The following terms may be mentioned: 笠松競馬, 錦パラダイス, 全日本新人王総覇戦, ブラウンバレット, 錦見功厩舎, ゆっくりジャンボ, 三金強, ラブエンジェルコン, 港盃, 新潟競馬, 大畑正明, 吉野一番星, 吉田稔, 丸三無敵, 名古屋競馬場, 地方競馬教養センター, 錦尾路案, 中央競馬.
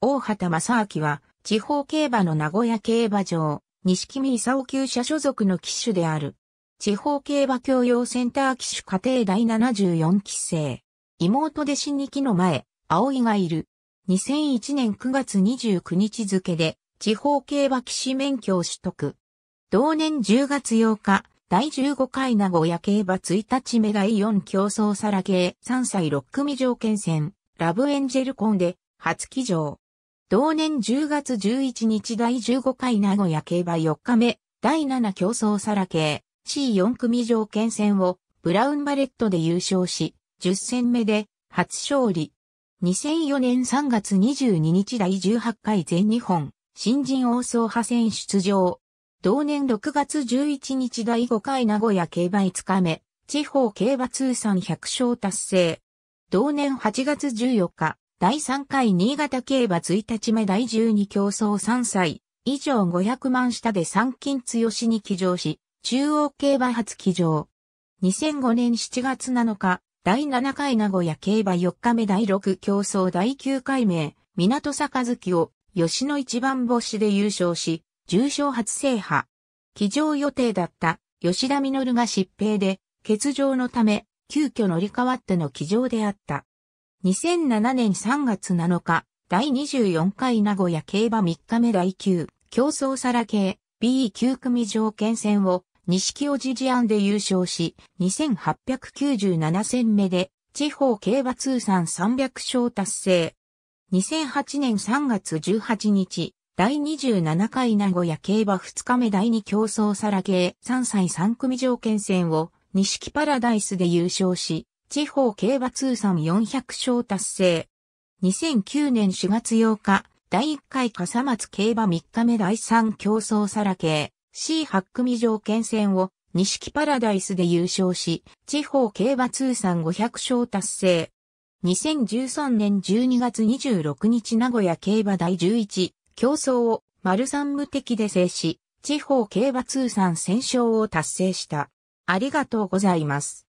大畑正明は、地方競馬の名古屋競馬場、錦見功厩舎所属の騎手である。地方競馬教養センター騎手課程第74期生。妹弟子2期の前、葵がいる。2001年9月29日付で、地方競馬騎士免許を取得。同年10月8日、第15回名古屋競馬1日目第4競走サラゲー3歳6組条件戦、ラブエンジェルコンで、初騎乗。同年10月11日第15回名古屋競馬4日目、第7競走サラ系 C4 組条件戦をブラウンバレットで優勝し、10戦目で初勝利。2004年3月22日第18回全日本新人王総覇戦出場。同年6月11日第5回名古屋競馬5日目、地方競馬通算100勝達成。同年8月14日、第3回新潟競馬1日目第12競走3歳以上500万下で三金強に騎乗し、中央競馬初騎乗。2005年7月7日、第7回名古屋競馬4日目第6競走第9回名、港盃を吉野一番星で優勝し、重賞初制覇。騎乗予定だった吉田稔が疾病で、欠場のため、急遽乗り換わっての騎乗であった。2007年3月7日、第24回名古屋競馬3日目第9、競走サラ系 B9 組条件戦を、錦尾路案で優勝し、2897戦目で、地方競馬通算300勝達成。2008年3月18日、第27回名古屋競馬2日目第2競走サラ系3歳3組条件戦を、錦パラダイスで優勝し、地方競馬通算400勝達成。2009年4月8日、第1回笠松競馬3日目第3競走サラ系 C8 組条件戦を錦パラダイスで優勝し、地方競馬通算500勝達成。2013年12月26日名古屋競馬第11競走を丸三無敵で制し、地方競馬通算1000勝を達成した。ありがとうございます。